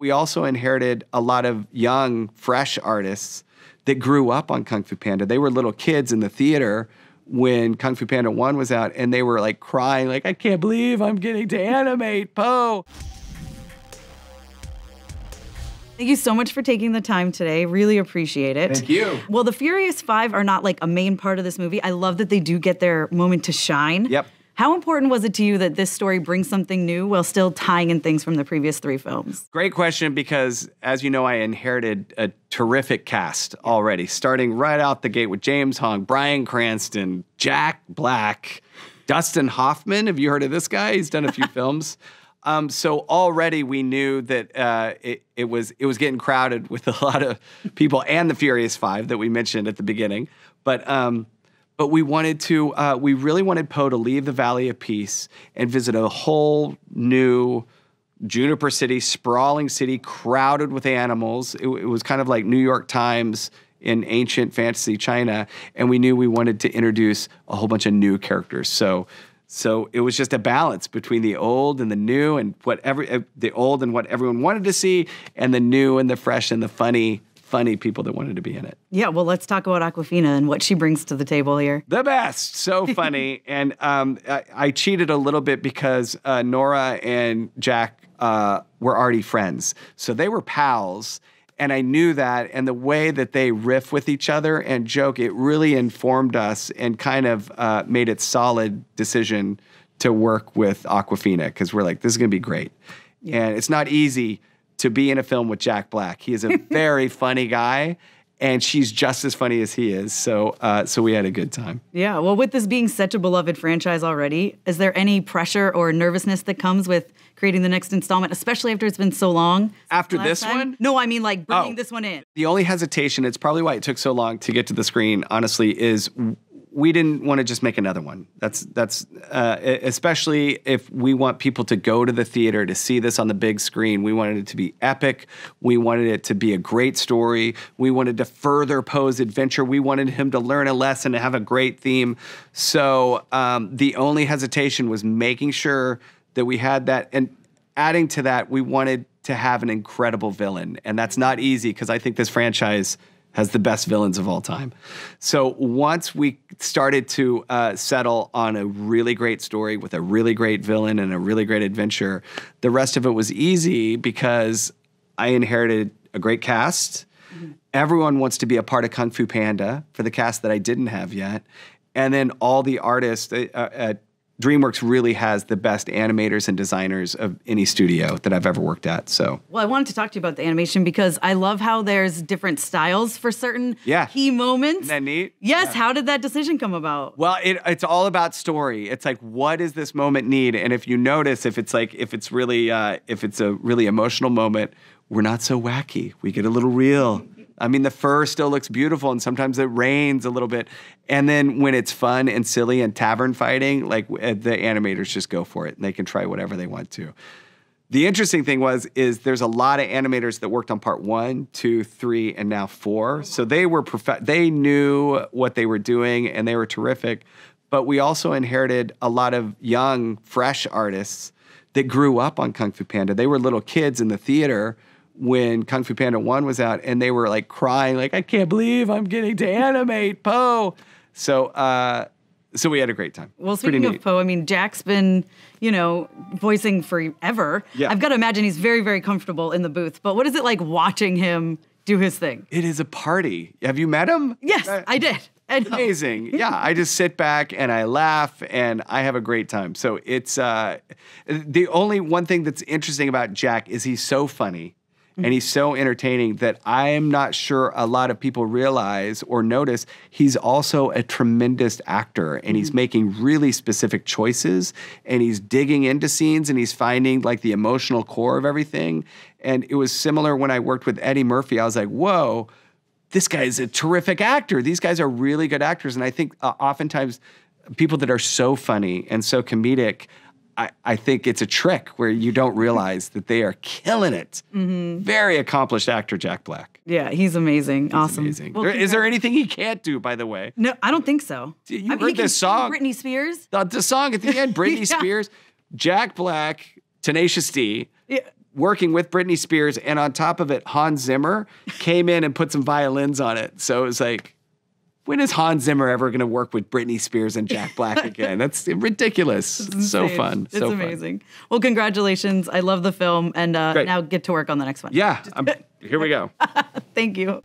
We also inherited a lot of young, fresh artists that grew up on Kung Fu Panda. They were little kids in the theater when Kung Fu Panda 1 was out, and they were like crying, like, I can't believe I'm getting to animate Po. Thank you so much for taking the time today. Really appreciate it. Thank you. Well, the Furious Five are not like a main part of this movie. I love that they do get their moment to shine. Yep. How important was it to you that this story brings something new while still tying in things from the previous three films? Great question, because as you know, I inherited a terrific cast already, starting right out the gate with James Hong, Brian Cranston, Jack Black, Dustin Hoffman. Have you heard of this guy? He's done a few films. So already we knew that it was getting crowded with a lot of people and the Furious Five that we mentioned at the beginning. But we wanted to we really wanted Po to leave the Valley of Peace and visit a whole new Juniper City, sprawling city crowded with animals. It was kind of like New York Times in ancient fantasy China, and we knew we wanted to introduce a whole bunch of new characters. So it was just a balance between the old and the new, and the old and what everyone wanted to see, and the new and the fresh and the funny people that wanted to be in it. Yeah, well, let's talk about Awkwafina and what she brings to the table here. The best, so funny. And I cheated a little bit because Nora and Jack were already friends. So they were pals, and I knew that, and the way that they riff with each other and joke, it really informed us and kind of made it solid decision to work with Awkwafina, because we're like, this is going to be great. Yeah. And it's not easy to be in a film with Jack Black. He is a very funny guy, and she's just as funny as he is. So we had a good time. Yeah, well, with this being such a beloved franchise already, is there any pressure or nervousness that comes with creating the next installment, especially after it's been so long? After this one? No, I mean like bringing this one in. The only hesitation, it's probably why it took so long to get to the screen, honestly, is we didn't want to just make another one. That's especially if we want people to go to the theater to see this on the big screen. We wanted it to be epic. We wanted it to be a great story. We wanted to further Po's adventure. We wanted him to learn a lesson, to have a great theme. So the only hesitation was making sure that we had that, and adding to that, we wanted to have an incredible villain, and that's not easy because I think this franchise has the best villains of all time. So once we started to settle on a really great story with a really great villain and a really great adventure, the rest of it was easy because I inherited a great cast. Mm-hmm. Everyone wants to be a part of Kung Fu Panda for the cast that I didn't have yet, and then all the artists at DreamWorks really has the best animators and designers of any studio that I've ever worked at, so. Well, I wanted to talk to you about the animation because I love how there's different styles for certain key moments. Isn't that neat? Yes, yeah. How did that decision come about? Well, it's all about story. It's like, what does this moment need? And if you notice, if it's a really emotional moment, we're not so wacky. We get a little real. I mean, the fur still looks beautiful, and sometimes it rains a little bit. And then when it's fun and silly and tavern fighting, like the animators just go for it, and they can try whatever they want to. The interesting thing is there's a lot of animators that worked on part 1, 2, 3, and now 4. So they knew what they were doing, and they were terrific. But we also inherited a lot of young, fresh artists that grew up on Kung Fu Panda. They were little kids in the theater when Kung Fu Panda 1 was out, and they were like crying, like, I can't believe I'm getting to animate Po. So we had a great time. Well, speaking of Po, I mean, Jack's been, you know, voicing forever. Yeah. I've got to imagine he's very, very comfortable in the booth, but what is it like watching him do his thing? It is a party. Have you met him? Yes, I did. Amazing. Yeah, I just sit back and I laugh and I have a great time. So it's, the only one thing that's interesting about Jack is he's so funny. And he's so entertaining that I'm not sure a lot of people realize or notice he's also a tremendous actor, and he's making really specific choices, and he's digging into scenes, and he's finding like the emotional core of everything. And it was similar when I worked with Eddie Murphy. I was like, whoa, this guy is a terrific actor. These guys are really good actors. And I think oftentimes people that are so funny and so comedic, I think it's a trick where you don't realize that they are killing it. Mm-hmm. Very accomplished actor, Jack Black. Yeah, he's amazing. Awesome. Amazing. Well, is there anything he can't do, by the way? No, I don't think so. You heard this song. Britney Spears? The song at the end, Britney Spears, Jack Black, Tenacious D. Yeah. working with Britney Spears, and on top of it, Hans Zimmer came in and put some violins on it. So it was like, when is Hans Zimmer ever going to work with Britney Spears and Jack Black again? That's ridiculous. It's so fun. It's so amazing. Fun. Well, congratulations. I love the film. And now get to work on the next one. Yeah. Here we go. Thank you.